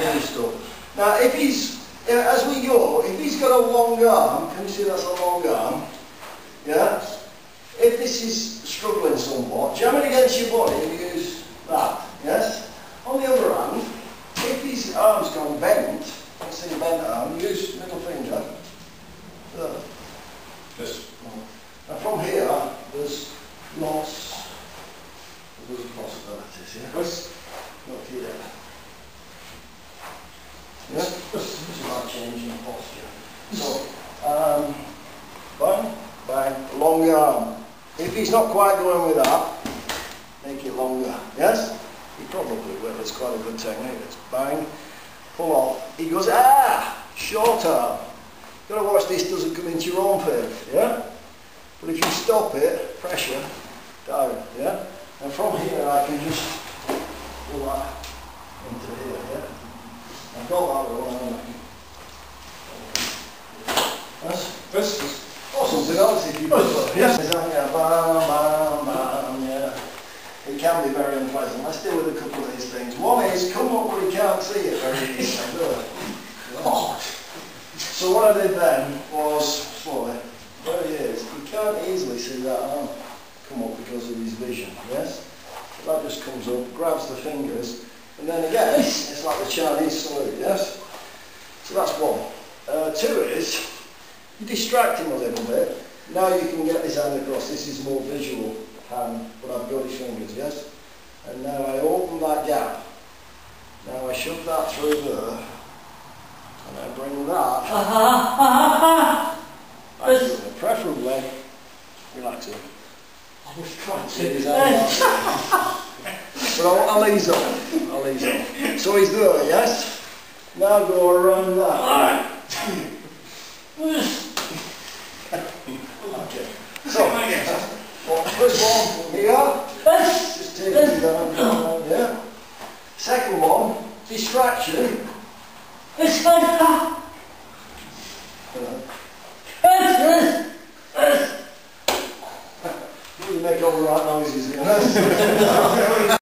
mini stump. Now if he's, as we go, if he's got a long arm, can you see that's a long arm? Yeah? If this is struggling somewhat, jam it against your body and use that, yes? On the other hand, if his arm's gone bent, let's say bent arm, use middle finger. So, yes. Now from here, there's lots of other possibilities, yes? Look here. Yes? It's about changing posture. So, bang, bang, long arm. If he's not quite going with that, make it longer, yes? He probably will, it's quite a good technique. It's bang, pull off. He goes, ah, short arm. You've got to watch this doesn't come into your own face, yeah? But if you stop it, pressure, down, yeah? And from here I can just pull that into here, yeah? I've got that one. Yes? Or something else if you prefer. It can be very unpleasant. Let's deal with a couple of these things. One is come up where you can't see it very easily, do it? Oh. So what I did then was slowly, there he is. You can't easily see that arm come up because of his vision, yes? So that just comes up, grabs the fingers, and then again it's like the Chinese salute, yes? So that's one. Two is you distract him a little bit. Now you can get this hand across. This is more visual hand, but I've got his fingers, yes? And now I open that gap. Now I shove that through there. And I bring that. Preferably relaxing. I was trying to get his hand out. But I'll ease on. I'll ease on. So he's there, yes? Now go around that. Okay. So, first one from here, just take it down, yeah. Second one, distraction. You make all the right noises, you know.